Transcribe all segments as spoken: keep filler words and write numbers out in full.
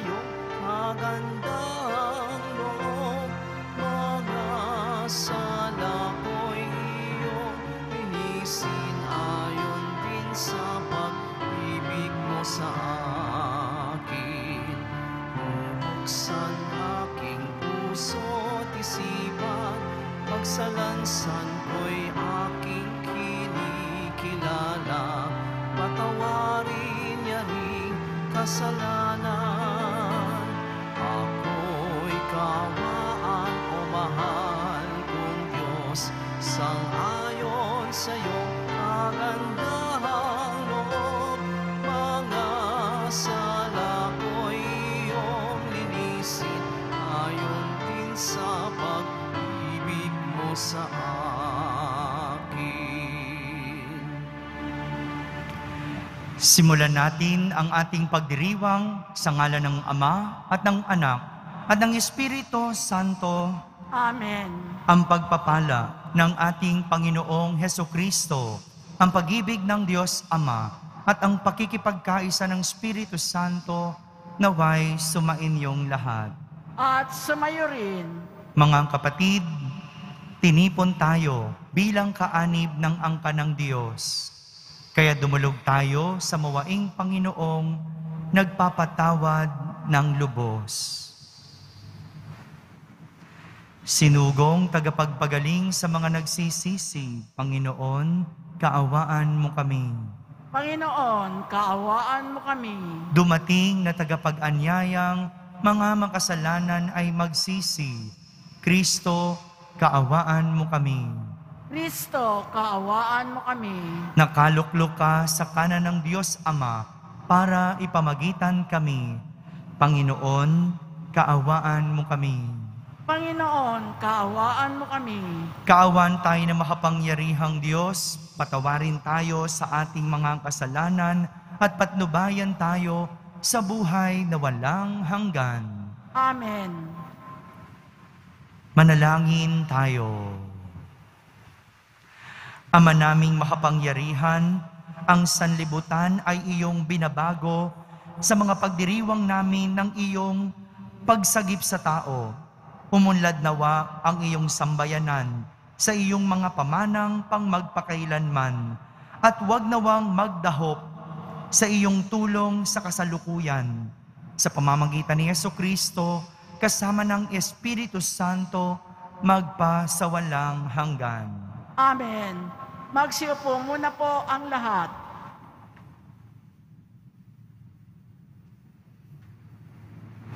tayong magandang loob. Mga sala ko'y iyong pinisin ayon din sa pag-ibig mo sa akin. Buksan aking puso't isipan, pagsalansan ko'y aking kinikilala. Patawarin niya rin kasalanan. Ako'y kawaan o mahal kong Diyos, sang-ayon sa iyong kagandahang loob. Mga sala ko'y iyong linisin ayon din sa pag-ibig mo sa akin. Simulan natin ang ating pagdiriwang sa ngalan ng Ama at ng Anak at ng Espiritu Santo. Amen. Ang pagpapala ng ating Panginoong Hesukristo, ang pag-ibig ng Diyos Ama at ang pakikipagkaisa ng Espiritu Santo naway sumainyong lahat. At sumayo rin. Mga kapatid, tinipon tayo bilang kaanib ng angka ng Diyos. Kaya dumulog tayo sa mawaing Panginoong nagpapatawad ng lubos. Sinugong tagapagpagaling sa mga nagsisisi, Panginoon, kaawaan mo kami. Panginoon, kaawaan mo kami. Dumating na tagapag-anyayang mga makasalanan ay magsisi. Kristo, kaawaan mo kami. Kristo, kaawaan mo kami. Nakaluklok ka sa kanan ng Diyos Ama para ipamagitan kami. Panginoon, kaawaan mo kami. Panginoon, kaawaan mo kami. Kaawaan tayo ng makapangyarihang Diyos, patawarin tayo sa ating mga kasalanan at patnubayan tayo sa buhay na walang hanggan. Amen. Manalangin tayo. Ama naming makapangyarihan, ang sanlibutan ay iyong binabago sa mga pagdiriwang namin ng iyong pagsagip sa tao. Umunlad nawa ang iyong sambayanan sa iyong mga pamanang pangmagpakailanman at huwag nawang magdahop sa iyong tulong sa kasalukuyan. Sa pamamagitan ni Hesukristo, kasama ng Espiritu Santo, magpa sa walang hanggan. Amen. Magsiupo muna po ang lahat.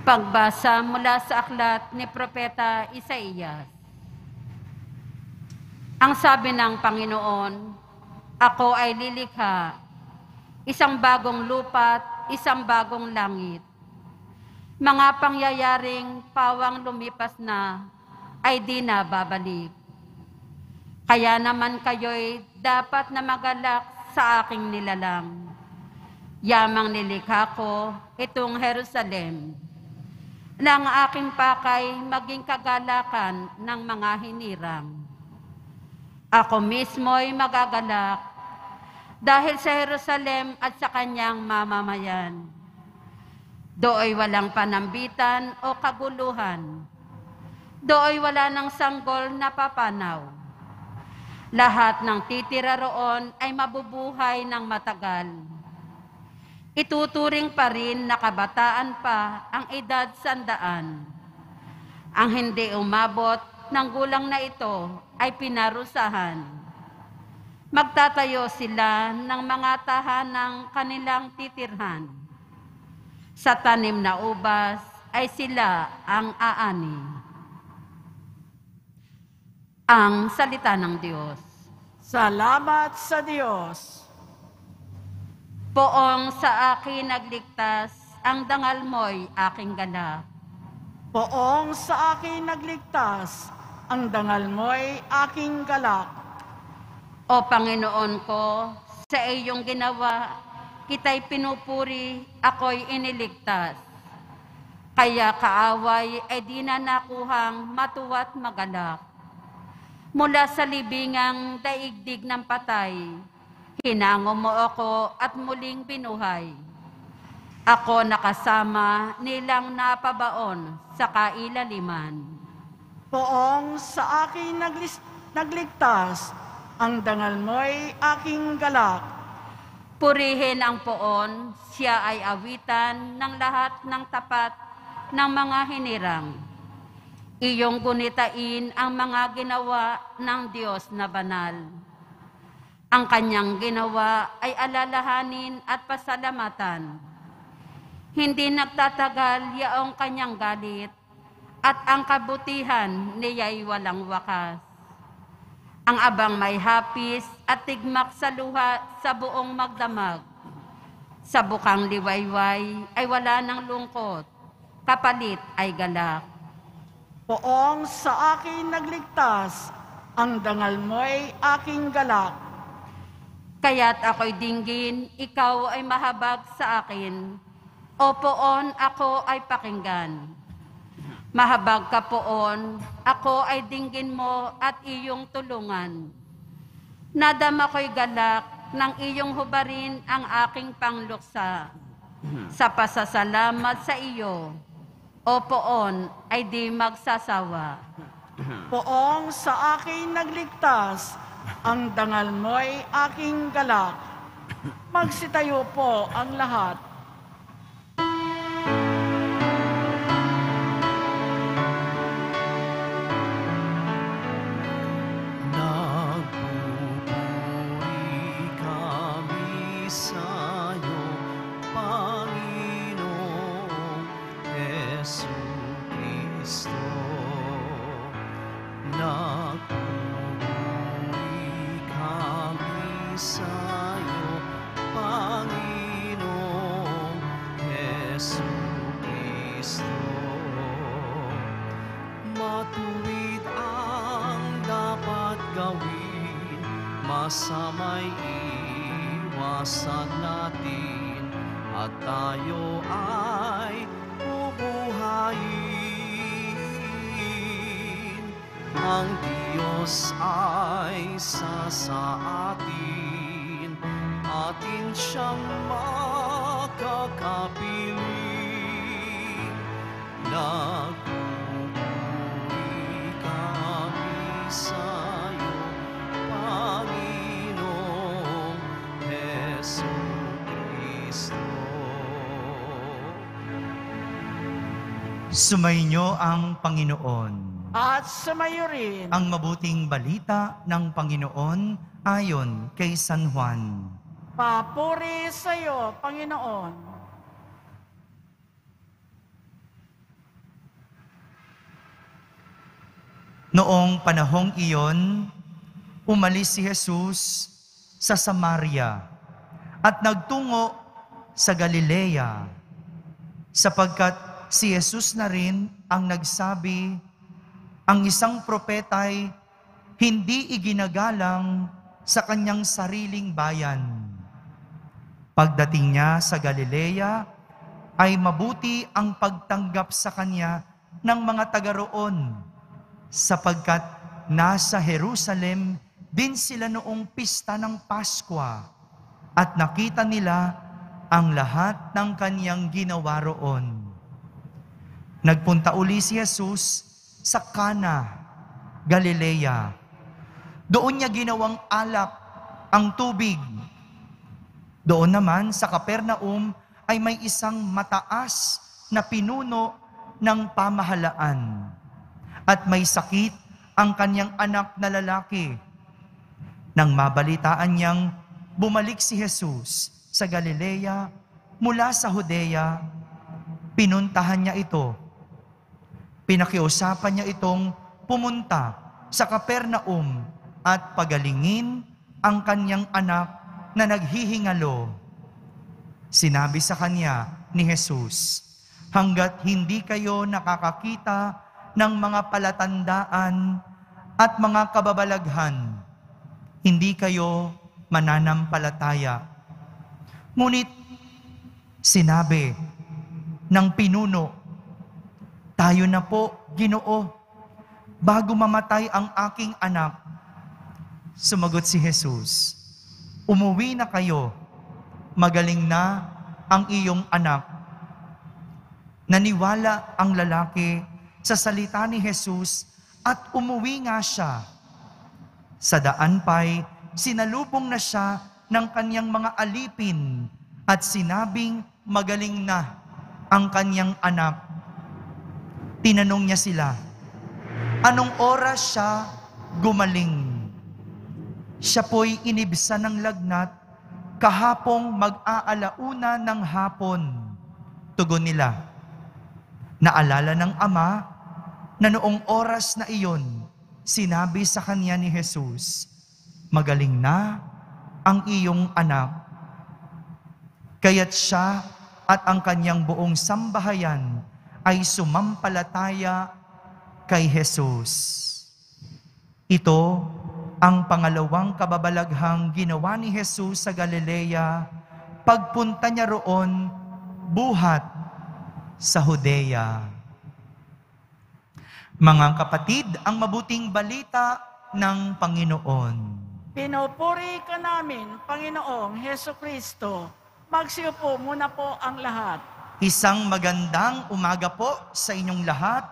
Pagbasa mula sa aklat ni Propeta Isaías. Ang sabi ng Panginoon, ako ay lilikha, isang bagong lupa't isang bagong langit. Mga pangyayaring pawang lumipas na ay di na babalik. Kaya naman kayo'y dapat na magalak sa aking nilalang. Yamang nilikha ko itong Jerusalem, na ang aking pakay maging kagalakan ng mga hinirang. Ako mismo'y magagalak dahil sa Jerusalem at sa kanyang mamamayan. Doo'y walang panambitan o kaguluhan. Doo'y wala ng sanggol na papanaw. Lahat ng titira roon ay mabubuhay ng matagal. Ituturing pa rin na kabataan pa ang edad sandaan. Ang hindi umabot ng gulang na ito ay pinarusahan. Magtatayo sila ng mga tahanang kanilang titirhan. Sa tanim na ubas ay sila ang aani. Ang salita ng Diyos. Salamat sa Diyos. Poong sa akin nagligtas, ang dangal mo'y aking ganap. Poong sa akin nagligtas, ang dangal mo'y aking galak. O Panginoon ko, sa iyong ginawa, kita'y pinupuri, ako'y iniligtas. Kaya kaaway ay di na nakuhang matuwa't magalak. Mula sa libingang daigdig ng patay, hinango mo ako at muling binuhay. Ako nakasama nilang napabaon sa kailaliman. Poong sa akin nagligtas, ang dangal mo'y aking galak. Purihin ang Poon, siya ay awitan ng lahat ng tapat ng mga hinirang. Iyong gunitain ang mga ginawa ng Diyos na banal. Ang kanyang ginawa ay alalahanin at pasalamatan. Hindi nagtatagal yaong kanyang galit, at ang kabutihan niya'y walang wakas. Ang abang may hapis at tigmak sa luha sa buong magdamag. Sa bukang liwayway ay wala ng lungkot, kapalit ay galak. Poong sa akin nagligtas, ang dangal mo'y aking galak. Kaya't ako'y dinggin, ikaw ay mahabag sa akin. O Poon, ako ay pakinggan. Mahabag ka, Poon, ako ay dinggin mo at iyong tulungan. Nadama ko'y galak ng iyong hubarin ang aking pangluksa. Sa pasasalamat sa iyo, O Poon, ay di magsasawa. Poong sa akin nagligtas, ang dangal mo'y aking galak. Magsitayo po ang lahat. Masama'y iwasan natin at tayo ay bubuhayin. Ang Diyos ay isa sa atin, atin siyang makakapiling. Nagpupuri kami sa Sumainyo ang Panginoon. At sumayo rin ang mabuting balita ng Panginoon ayon kay San Juan. Papuri sa iyo, Panginoon. Noong panahong iyon, umalis si Jesus sa Samaria at nagtungo sa Galilea, sapagkat si Jesus na rin ang nagsabi, ang isang propeta'y hindi iginagalang sa kanyang sariling bayan. Pagdating niya sa Galilea, ay mabuti ang pagtanggap sa kanya ng mga taga roon, sapagkat nasa Jerusalem din sila noong pista ng Paskwa at nakita nila ang lahat ng kanyang ginawa roon. Nagpunta uli si Jesus sa Kana, Galilea. Doon niya ginawang alak ang tubig. Doon naman sa Kapernaum ay may isang mataas na pinuno ng pamahalaan. At may sakit ang kanyang anak na lalaki. Nang mabalitaan niyang bumalik si Jesus sa Galilea mula sa Judea, pinuntahan niya ito. Pinakiusapan niya itong pumunta sa Kapernaum at pagalingin ang kanyang anak na naghihingalo. Sinabi sa kanya ni Jesus, "Hanggat hindi kayo nakakakita ng mga palatandaan at mga kababalaghan, hindi kayo mananampalataya." Ngunit sinabi ng pinuno, "Tayo na po, Ginoo, bago mamatay ang aking anak." Sumagot si Jesus, "Umuwi na kayo, magaling na ang iyong anak." Naniwala ang lalaki sa salita ni Jesus at umuwi nga siya. Sa daan pa'y sinalubong na siya ng kanyang mga alipin at sinabing magaling na ang kanyang anak. Tinanong niya sila, anong oras siya gumaling? Siya po'y inibsan ng lagnat kahapong mag-aalauna ng hapon. Tugon nila, naalala ng ama na noong oras na iyon, sinabi sa kanya ni Jesus, magaling na ang iyong anak. Kaya't siya at ang kanyang buong sambahayan ay sumampalataya kay Jesus. Ito ang pangalawang kababalaghang ginawa ni Jesus sa Galilea, pagpunta niya roon buhat sa Judea. Mga kapatid, ang mabuting balita ng Panginoon. Pinupuri ka namin, Panginoong Heso Kristo. Magsiupo muna po ang lahat. Isang magandang umaga po sa inyong lahat.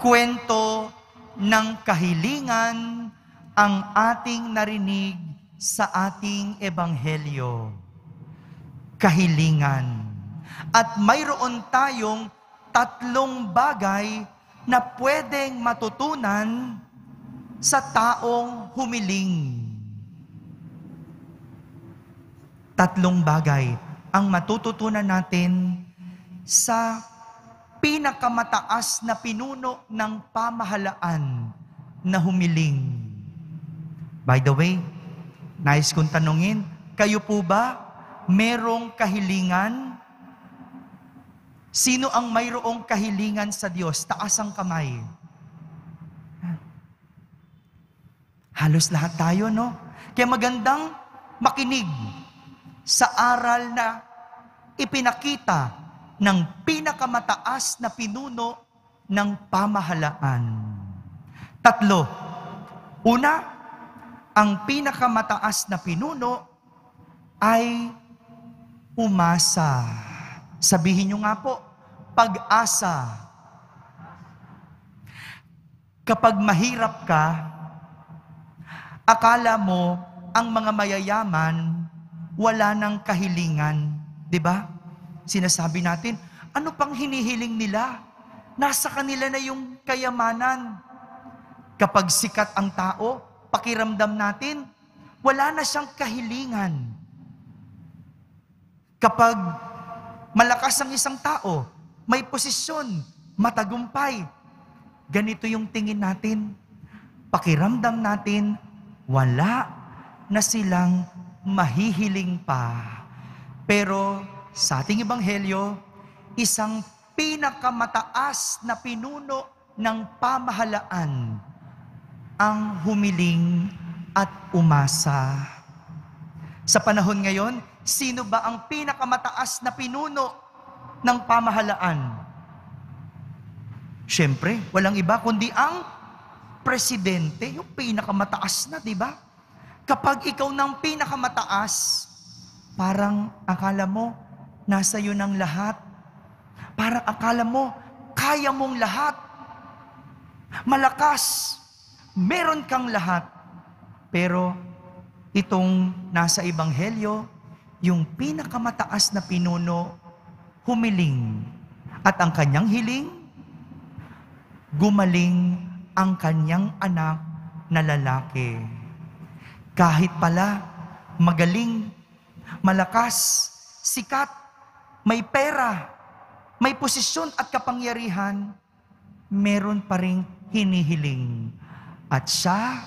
Kwento ng kahilingan ang ating narinig sa ating ebanghelyo. Kahilingan. At mayroon tayong tatlong bagay na pwedeng matutunan sa taong humiling. Tatlong bagay ang matututunan natin sa pinakamataas na pinuno ng pamahalaan na humiling. By the way, nais kong tanungin, kayo po ba merong kahilingan? Sino ang mayroong kahilingan sa Diyos? Taas ang kamay. Halos lahat tayo, no? Kaya magandang makinig sa aral na ipinakita ng pinakamataas na pinuno ng pamahalaan. Tatlo. Una, ang pinakamataas na pinuno ay umasa. Sabihin nyo nga po, pag-asa. Kapag mahirap ka, akala mo ang mga mayayaman wala ng kahilingan. Di ba? Sinasabi natin, ano pang hinihiling nila? Nasa kanila na yung kayamanan. Kapag sikat ang tao, pakiramdam natin, wala na siyang kahilingan. Kapag malakas ang isang tao, may posisyon, matagumpay, ganito yung tingin natin. Pakiramdam natin, wala na silang mahihiling pa. Pero sa ating ebanghelyo, isang pinakamataas na pinuno ng pamahalaan ang humiling at umasa. Sa panahon ngayon, sino ba ang pinakamataas na pinuno ng pamahalaan? Siyempre, walang iba kundi ang presidente, yung pinakamataas na, di ba? Kapag ikaw nang pinakamataas, parang akala mo nasa iyo ng lahat. Parang akala mo, kaya mong lahat. Malakas, meron kang lahat. Pero itong nasa ebanghelyo, yung pinakamataas na pinuno, humiling. At ang kanyang hiling, gumaling ang kanyang anak na lalaki. Kahit pala, magaling, malakas, sikat, may pera, may posisyon at kapangyarihan, meron pa ring hinihiling. At siya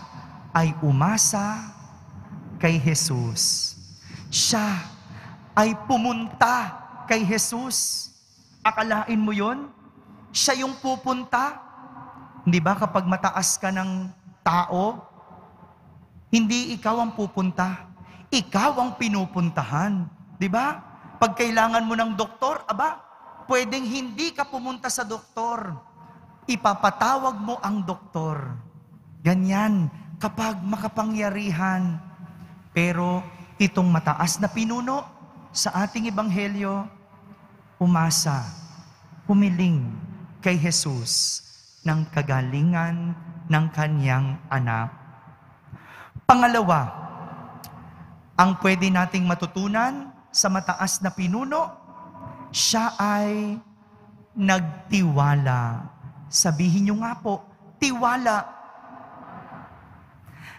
ay umasa kay Jesus. Siya ay pumunta kay Jesus. Akalain mo yon? Siya yung pupunta? Hindi ba kapag mataas ka ng tao, hindi ikaw ang pupunta? Ikaw ang pinupuntahan. Di ba? Pag kailangan mo ng doktor, aba, pwedeng hindi ka pumunta sa doktor. Ipapatawag mo ang doktor. Ganyan, kapag makapangyarihan. Pero itong mataas na pinuno sa ating ebanghelyo, umasa, humiling kay Jesus ng kagalingan ng kanyang anak. Pangalawa, ang pwede nating matutunan sa mataas na pinuno, siya ay nagtiwala. Sabihin niyo nga po, tiwala.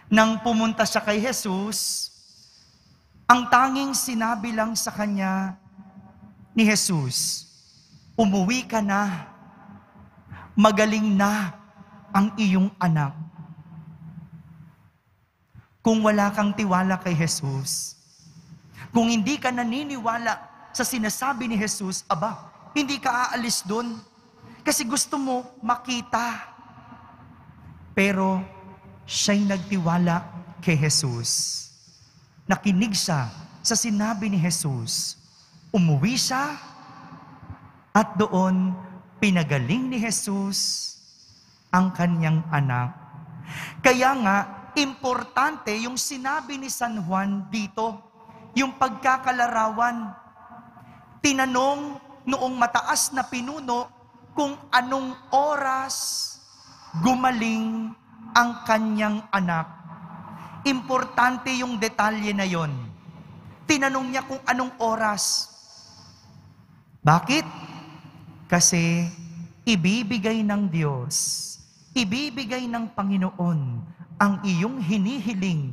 Nang pumunta siya kay Jesus, ang tanging sinabi lang sa kanya ni Jesus, umuwi ka na, magaling na ang iyong anak. Kung wala kang tiwala kay Jesus, kung hindi ka naniniwala sa sinasabi ni Jesus, aba, hindi ka aalis doon kasi gusto mo makita. Pero siya'y nagtiwala kay Jesus. Nakinig siya sa sinabi ni Jesus. Umuwi siya at doon pinagaling ni Jesus ang kanyang anak. Kaya nga, importante yung sinabi ni San Juan dito, yung pagkakalarawan. Tinanong noong mataas na pinuno kung anong oras gumaling ang kanyang anak. Importante yung detalye na yon. Tinanong niya kung anong oras. Bakit? Kasi ibibigay ng Diyos, ibibigay ng Panginoon ang iyong hinihiling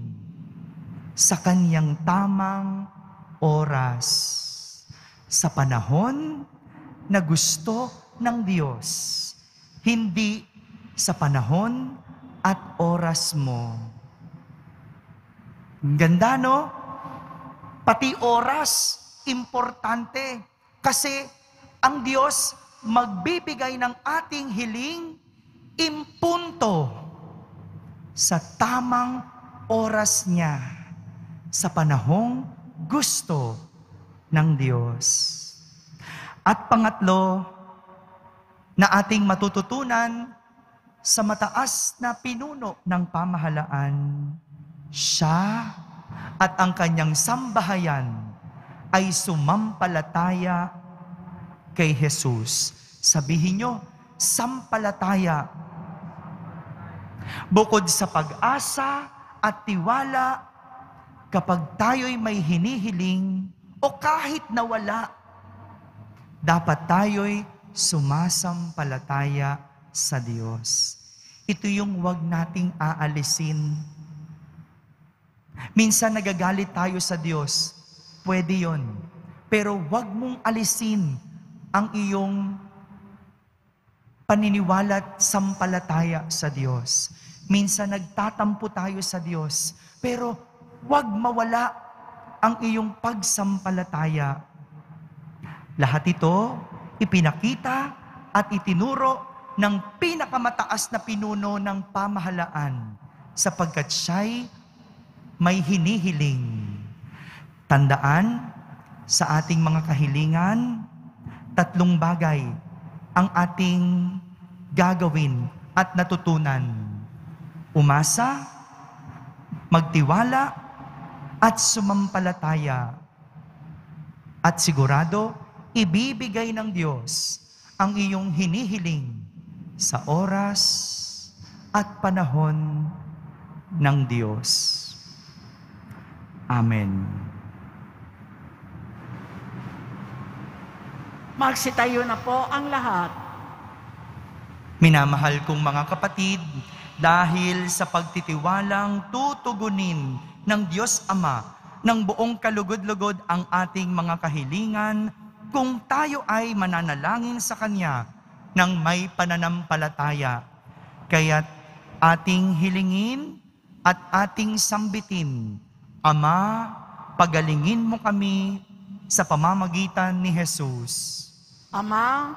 sa kanyang tamang oras, sa panahon na gusto ng Diyos, hindi sa panahon at oras mo. Ganda, no? Pati oras, importante. Kasi ang Diyos magbibigay ng ating hiling impunto sa tamang oras niya, sa panahong gusto ng Diyos. At pangatlo na ating matututunan sa mataas na pinuno ng pamahalaan, siya at ang kanyang sambahayan ay sumampalataya kay Jesus. Sabihin nyo, sampalataya. Bukod sa pag-asa at tiwala, kapag tayo'y may hinihiling o kahit nawala, dapat tayo'y sumasampalataya sa Diyos. Ito yung wag nating aalisin. Minsan nagagalit tayo sa Diyos. Pwede yon. Pero wag mong alisin ang iyong paniniwala at sampalataya sa Diyos. Minsan nagtatampo tayo sa Diyos. Pero wag mawala ang iyong pagsampalataya. Lahat ito ipinakita at itinuro ng pinakamataas na pinuno ng pamahalaan sapagkat siya'y may hinihiling. Tandaan, sa ating mga kahilingan, tatlong bagay ang ating gagawin at natutunan. Umasa, magtiwala, at sumampalataya. At sigurado, ibibigay ng Diyos ang iyong hinihiling sa oras at panahon ng Diyos. Amen. Magsitayo na po ang lahat. Minamahal kong mga kapatid, dahil sa pagtitiwalang tutugunin ng Diyos Ama ng buong kalugod-lugod ang ating mga kahilingan, kung tayo ay mananalangin sa Kanya ng may pananampalataya. Kaya't ating hilingin at ating sambitin, Ama, pagalingin mo kami sa pamamagitan ni Jesus. Ama,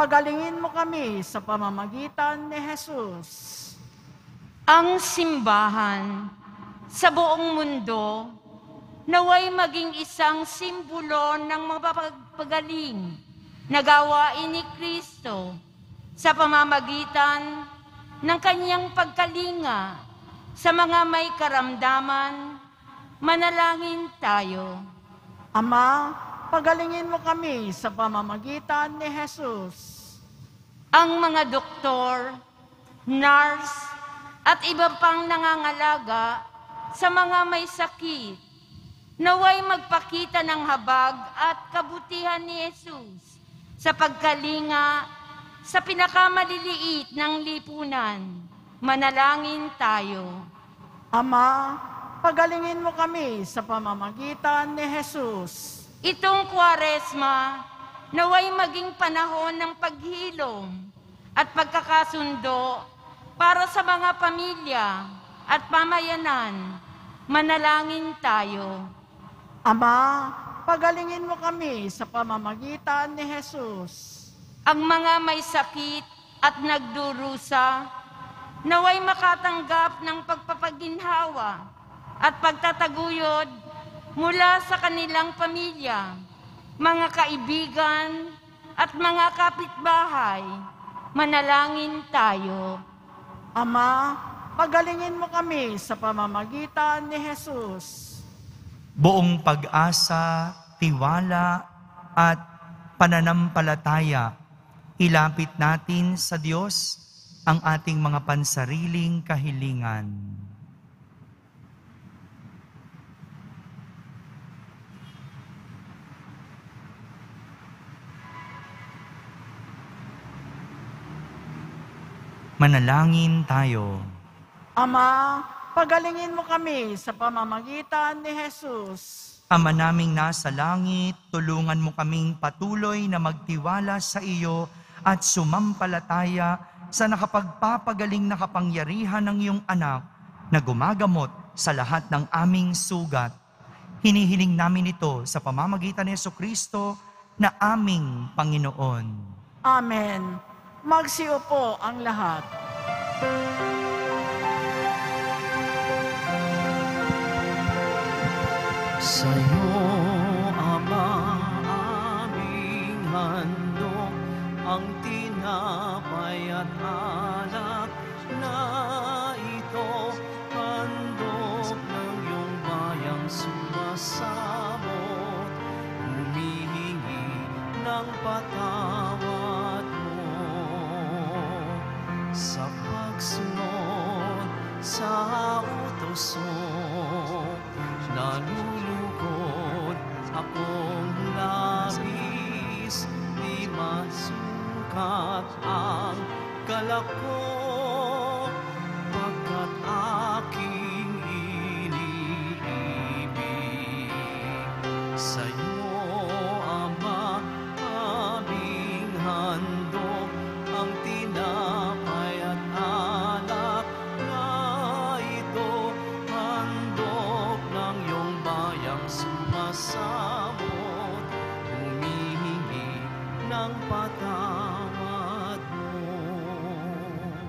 pagalingin mo kami sa pamamagitan ni Jesus. Ang simbahan sa buong mundo naway maging isang simbolo ng mapagpagaling na gawain ni Kristo sa pamamagitan ng kanyang pagkalinga sa mga may karamdaman. Manalangin tayo. Ama, Pagalingin mo kami sa pamamagitan ni Jesus. Ang mga doktor, nurse, at iba pang nangangalaga sa mga may sakit, naway magpakita ng habag at kabutihan ni Jesus sa pagkalinga sa pinakamaliliit ng lipunan. Manalangin tayo. Ama, pagalingin mo kami sa pamamagitan ni Jesus. Itong Kwaresma, naway maging panahon ng paghilom at pagkakasundo para sa mga pamilya at pamayanan. Manalangin tayo. Ama, pagalingin mo kami sa pamamagitan ni Jesus. Ang mga may sakit at nagdurusa, naway makatanggap ng pagpapaginhawa at pagtataguyod mula sa kanilang pamilya, mga kaibigan at mga kapitbahay. Manalangin tayo. Ama, pagalingin mo kami sa pamamagitan ni Jesus. Buong pag-asa, tiwala at pananampalataya, ilapit natin sa Diyos ang ating mga pansariling kahilingan. Manalangin tayo. Ama, pagalingin mo kami sa pamamagitan ni Jesus. Ama naming nasa langit, tulungan mo kaming patuloy na magtiwala sa iyo at sumampalataya sa nakapagpapagaling na kapangyarihan ng iyong anak na gumagamot sa lahat ng aming sugat. Hinihiling namin ito sa pamamagitan ni Jesucristo na aming Panginoon. Amen. Magsiupo ang lahat. Sa'yo, Ama, aming handog, ang tinapay at alak na ito, handog ng iyong bayang sumasabot, humihingi ng patawad mo sa pagsunod sa utusok. Nalulugod akong labis, di masukat ang kalako, pagkat aking iniibig. Sa'yo, Ama, aming handog, ang tinapay at alak na ito, sumasabot, humihingi ng patawad mo.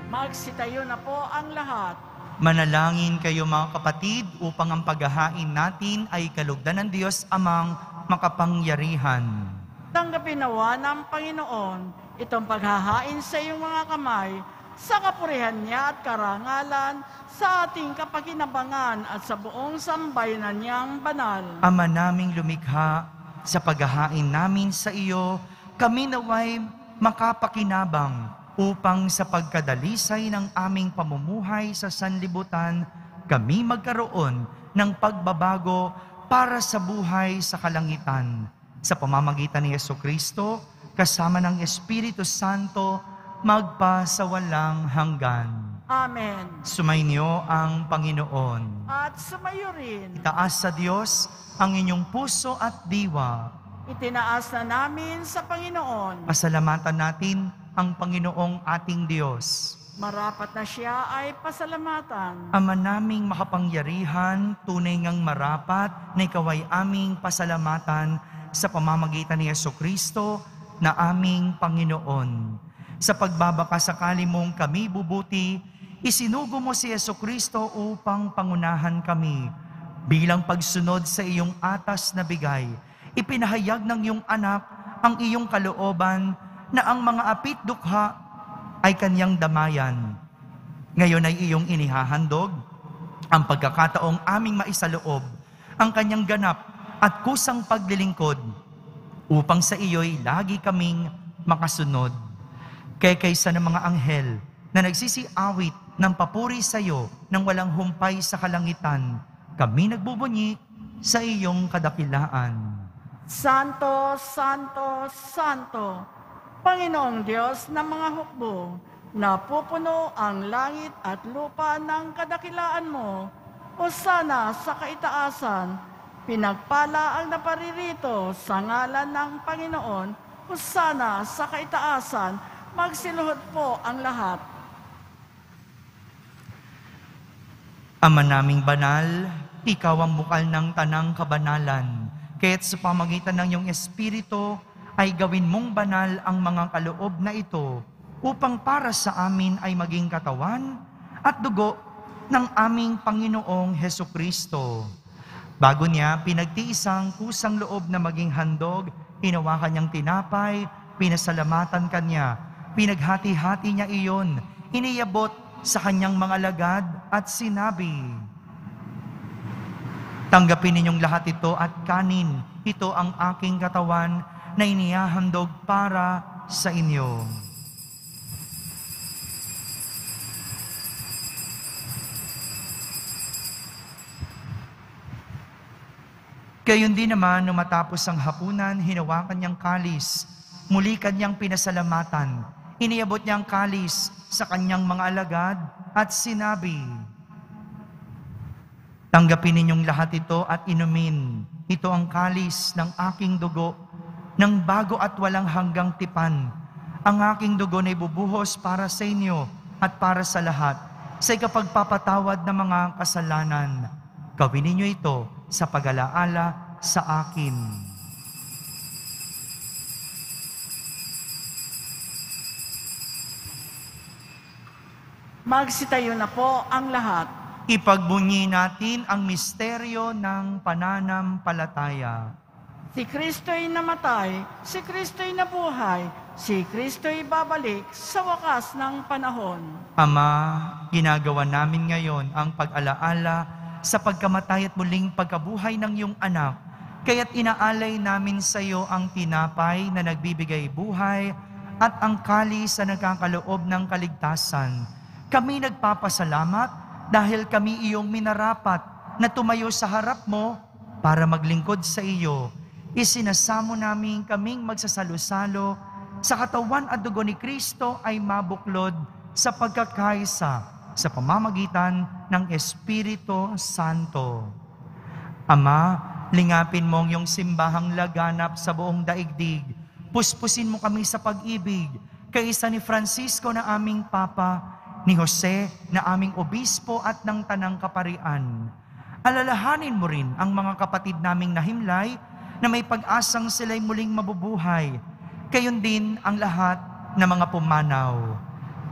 Magsitayo na po ang lahat. Manalangin kayo mga kapatid upang ang paghahain natin ay kalugdan ng Diyos Amang makapangyarihan. Tanggapin nawa ng Panginoon itong paghahain sa iyong mga kamay sa kapurihan niya at karangalan, sa ating kapakinabangan at sa buong sambayanan niyang banal. Ama naming lumikha, sa paghahain namin sa iyo, kami naway makapakinabang upang sa pagkadalisay ng aming pamumuhay sa sanlibutan, kami magkaroon ng pagbabago para sa buhay sa kalangitan. Sa pamamagitan ni Jesucristo, kasama ng Espiritu Santo, magpa sa walang hanggan. Amen. Sumainyo ang Panginoon. At sumayo rin. Itaas sa Diyos ang inyong puso at diwa. Itinaas na namin sa Panginoon. Pasalamatan natin ang Panginoong ating Diyos. Marapat na siya ay pasalamatan. Ama naming makapangyarihan, tunay ngang marapat na ikaw ay aming pasalamatan sa pamamagitan ni Jesucristo na aming Panginoon. Sa pagbabakasakali mong kami bubuti, isinugo mo si Jesucristo upang pangunahan kami. Bilang pagsunod sa iyong atas na bigay, ipinahayag ng iyong anak ang iyong kalooban na ang mga apit dukha ay kanyang damayan. Ngayon ay iyong inihahandog ang pagkakataong aming maisaloob, ang kanyang ganap at kusang paglilingkod upang sa iyo'y lagi kaming makasunod. Kaya kaysa ng mga anghel na nagsisiawit ng papuri sa iyo nang walang humpay sa kalangitan, kami nagbubunyi sa iyong kadakilaan. Santo, Santo, Santo, Panginoong Diyos ng mga hukbo, napupuno ang langit at lupa ng kadakilaan mo. Hosana sa kaitaasan, pinagpala ang naparirito sa ngalan ng Panginoon. Hosana sa kaitaasan, magsiluhod po ang lahat. Ama naming banal, ikaw ang bukal ng tanang kabanalan. Kaya't sa pamagitan ng iyong Espiritu ay gawin mong banal ang mga kaloob na ito upang para sa amin ay maging katawan at dugo ng aming Panginoong Hesukristo. Bago niya pinagtiisang kusang loob na maging handog, hinawakan niyang tinapay, pinasalamatan kanya, pinaghati-hati niya iyon, iniyabot sa kanyang mga alagad at sinabi, "Tanggapin ninyong lahat ito at kanin, ito ang aking katawan na inihahandog para sa inyo." Gayon din naman, nung matapos ang hapunan, hinawakan niyang kalis, muli kanyang pinasalamatan, iniabot niya ang kalis sa kanyang mga alagad at sinabi, "Tanggapin ninyong lahat ito at inumin, ito ang kalis ng aking dugo, ng bago at walang hanggang tipan. Ang aking dugo na ibubuhos para sa inyo at para sa lahat, sa ikapagpapatawad ng mga kasalanan. Gawin ninyo ito sa pag-alaala sa akin." Magsitayo na po ang lahat. Ipagbunyi natin ang misteryo ng pananampalataya. Si Kristo'y namatay, si Kristo'y nabuhay, si Kristo'y babalik sa wakas ng panahon. Ama, ginagawa namin ngayon ang pag-alaala sa pagkamatay at muling pagkabuhay ng iyong anak, kaya't inaalay namin sa iyo ang tinapay na nagbibigay buhay at ang kalis na nagkakaloob ng kaligtasan. Kami nagpapasalamat dahil kami iyong minarapat na tumayo sa harap mo para maglingkod sa iyo. Isinasamo namin kaming magsasalo-salo sa katawan at dugo ni Kristo ay mabuklod sa pagkakaisa sa pamamagitan ng Espiritu Santo. Ama, lingapin mo ang iyong simbahang laganap sa buong daigdig. Puspusin mo kami sa pag-ibig, kaysa ni Francisco na aming Papa, ni Jose na aming Obispo at ng Tanang Kaparian. Alalahanin mo rin ang mga kapatid naming nahimlay na may pag-asang sila'y muling mabubuhay. Kayon din ang lahat na mga pumanaw.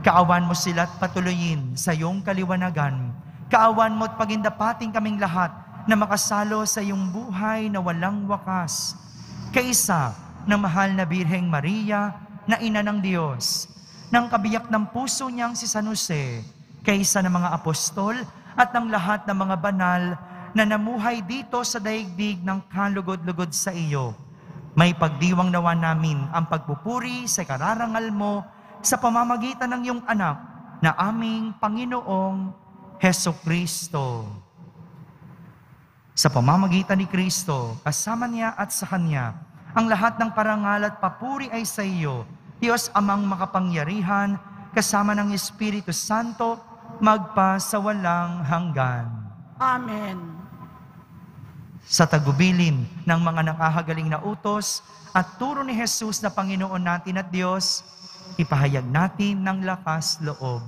Kaawan mo sila at patuloyin sa iyong kaliwanagan. Kaawan mo at pagindapating kaming lahat na makasalo sa iyong buhay na walang wakas. Kaisa ng mahal na Birheng Maria na ina ng Diyos, ng kabiyak ng puso niyang si San Jose, kaisa ng mga apostol at ng lahat ng mga banal na namuhay dito sa daigdig ng kalugod-lugod sa iyo. May pagdiwang nawa namin ang pagpupuri sa kararangal mo sa pamamagitan ng iyong anak na aming Panginoong Hesukristo. Sa pamamagitan ni Kristo, kasama niya at sa Kanya, ang lahat ng parangal at papuri ay sa iyo, Diyos Amang makapangyarihan, kasama ng Espiritu Santo, magpa sa walang hanggan. Amen. Sa tagubilin ng mga nakahagaling na utos at turo ni Jesus na Panginoon natin at Diyos, ipahayag natin ng lakas loob.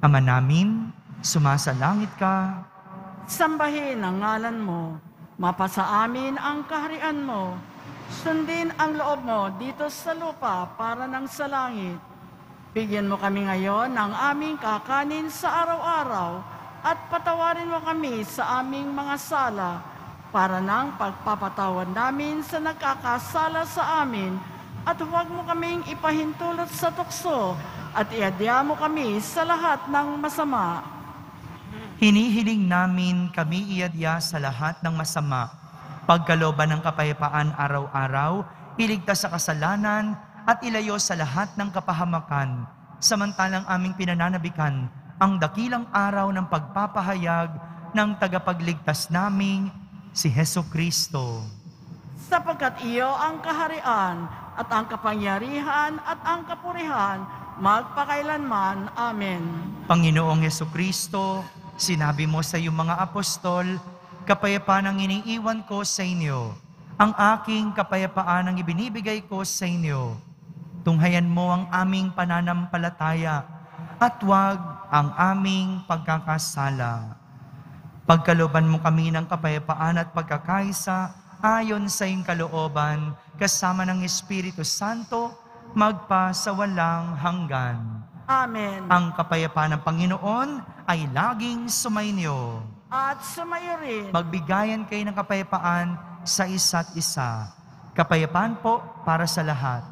Ama namin, sumasalangit ka. Sambahin ang ngalan mo. Mapasa amin ang kaharian mo. Sundin ang loob mo dito sa lupa para nang sa langit. Bigyan mo kami ngayon ng aming kakanin sa araw-araw at patawarin mo kami sa aming mga sala para nang pagpapatawad namin sa nagkakasala sa amin. At huwag mo kaming ipahintulot sa tukso at iadya mo kami sa lahat ng masama. Hinihiling namin kami iadya sa lahat ng masama. Pagkalooban ng kapayapaan araw-araw, iligtas sa kasalanan, at ilayo sa lahat ng kapahamakan, samantalang aming pinananabikan ang dakilang araw ng pagpapahayag ng tagapagligtas naming si Jesucristo. Sapagkat iyo ang kaharian, at ang kapangyarihan, at ang kapurihan, magpakailanman. Amen. Panginoong Jesucristo, sinabi mo sa iyong mga apostol, kapayapaan ang iniiwan ko sa inyo, ang aking kapayapaan ang ibinibigay ko sa inyo. Tunghayan mo ang aming pananampalataya at huwag ang aming pagkakasala. Pagkalooban mo kami ng kapayapaan at pagkakaisa ayon sa iyong kalooban, kasama ng Espiritu Santo, magpa sa walang hanggan. Amen. Ang kapayapaan ng Panginoon ay laging sumainyo. At sumayo rin. Magbigayan kayo ng kapayapaan sa isa't isa. Kapayapaan po para sa lahat.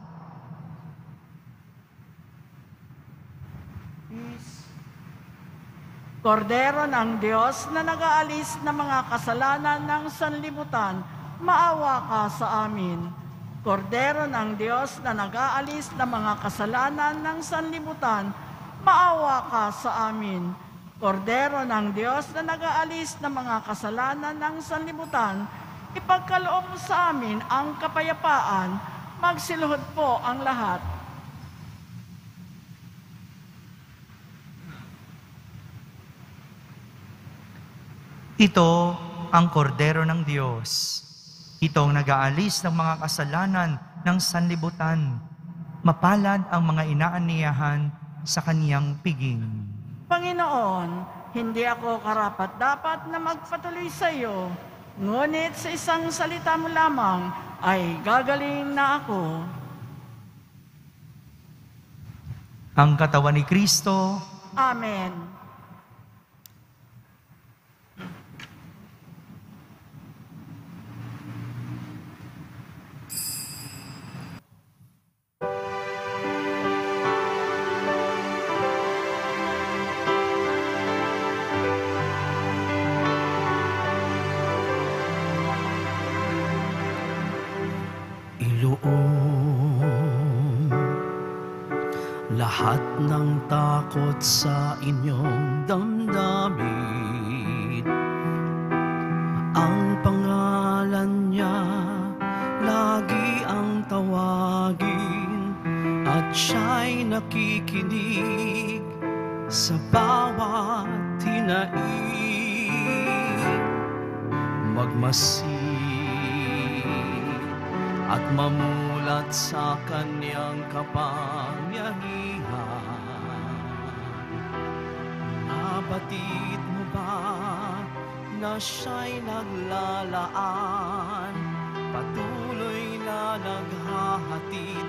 Kordero ng Diyos na nag-aalis ng mga kasalanan ng sanlibutan, maawa ka sa amin. Kordero ng Diyos na nag-aalis ng mga kasalanan ng sanlibutan, maawa ka sa amin. Kordero ng Diyos na nag-aalis ng mga kasalanan ng sanlibutan, ipagkaloob sa amin ang kapayapaan, magsiluhod po ang lahat. Ito ang kordero ng Diyos. Ito ang nag-aalis ng mga kasalanan ng sanlibutan. Mapalad ang mga inaaniyahan sa kaniyang piging. Panginoon, hindi ako karapat-dapat na magpatuloy sa iyo, ngunit sa isang salita mo lamang ay gagaling na ako. Ang katawan ni Kristo. Amen. Lahat ng takot sa inyong damdamin, ang pangalan niya lagi ang tawagin, at siya'y nakikinig sa bawat hinaing. Magmasid at mamulat sa kaniyang kapangyarihan. Batid mo ba na siya'y naglalaan, patuloy na naghahatid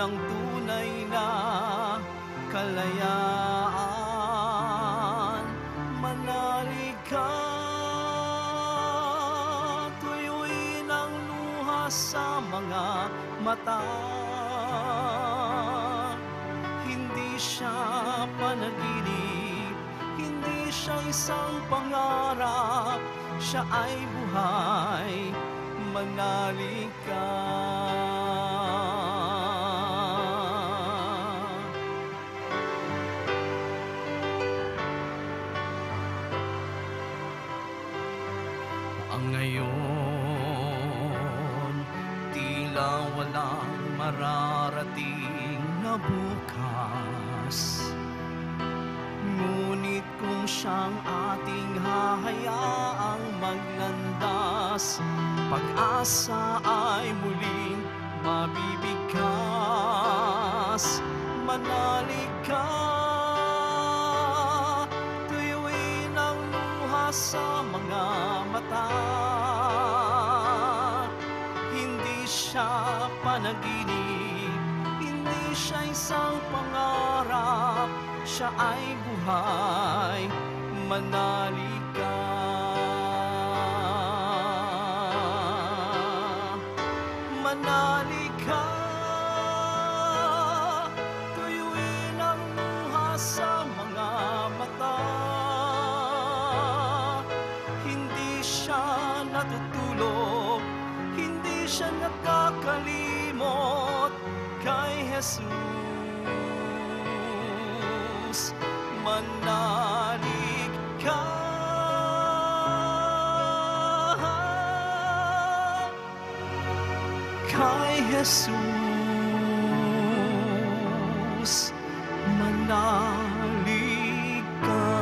ng tunay na kalayaan? Manalig ka, tuyuin ang luha sa mga mata. Hindi siya panaginip, siya isang pangarap, siya ay buhay. Manalig ka. Ang ngayon, tila walang mararating na bukas. Ngunit kung siyang ating hahayaang maglandas, pag-asa ay muling mabibigkas. Manalig ka, tuyuin ang luha sa mga mata. Hindi siya panaginip, hindi siya isang pangarap, siya ay buhay. Manalig ka. Manalig ka, tuyuin ang luha sa mga mata. Hindi siya natutulog, hindi siya nakakalimot, Jesus, manalig ka. Kay Jesus, manalig ka.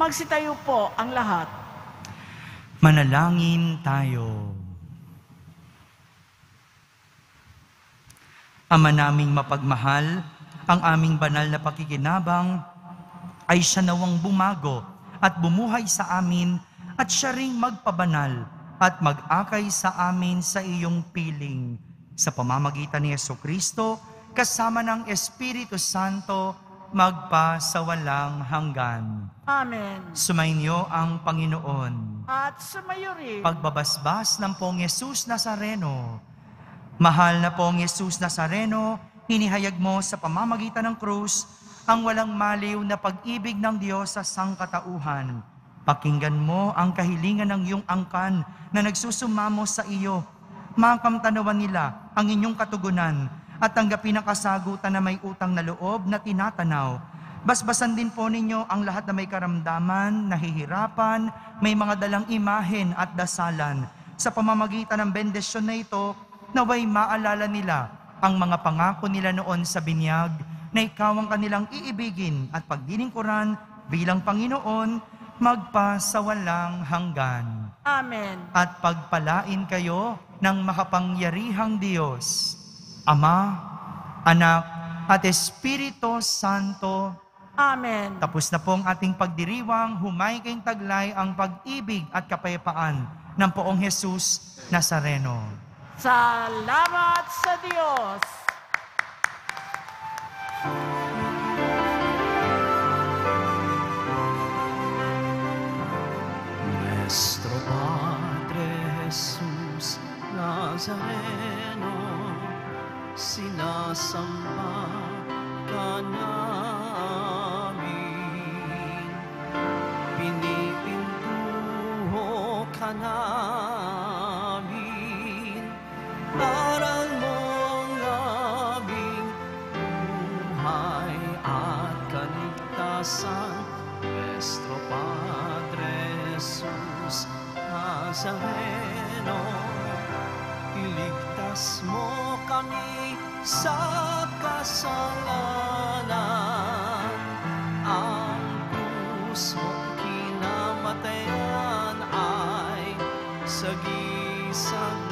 Magsitayo po ang lahat. Manalangin tayo. Ama naming mapagmahal, ang aming banal na pakikinabang ay siya nawang bumago at bumuhay sa amin at siya ring magpabanal at mag-akay sa amin sa iyong piling sa pamamagitan ni Jesucristo kasama ng Espiritu Santo magpa sa walang hanggan. Amen. Sumainyo ang Panginoon. At sumayo rin. Pagbabasbas ng Pong Jesus Nazareno. Mahal na Pong Jesus Nazareno, hinihayag mo sa pamamagitan ng krus ang walang maliw na pag-ibig ng Diyos sa sangkatauhan. Pakinggan mo ang kahilingan ng iyong angkan na nagsusumamo sa iyo. Makamtanawan nila ang inyong katugunan at tanggapin ang kasagutan na may utang na loob na tinatanaw. Basbasan din po ninyo ang lahat na may karamdaman, nahihirapan, may mga dalang imahen at dasalan sa pamamagitan ng bendisyon na ito naway maalala nila ang mga pangako nila noon sa binyag na ikaw ang kanilang iibigin at pagdilingkuran bilang Panginoon magpa sa walang hanggan. Amen. At pagpalain kayo ng makapangyarihang Diyos, Ama, Anak, at Espiritu Santo. Amen. Tapos na pong ating pagdiriwang, humay kayong taglay ang pag-ibig at kapayapaan ng Poong Jesus Nazareno. Salamat sa Diyos! Nuestro Padre Jesus Nazareno, sinasamba ka namin, pinipintuho ka namin, parang mong labing buhay at kaligtasan. Nuestro Padre Jesus Nazareno, iligtas mo kami sa kasalanan. Ang krus mo kinamatayan ay sagisag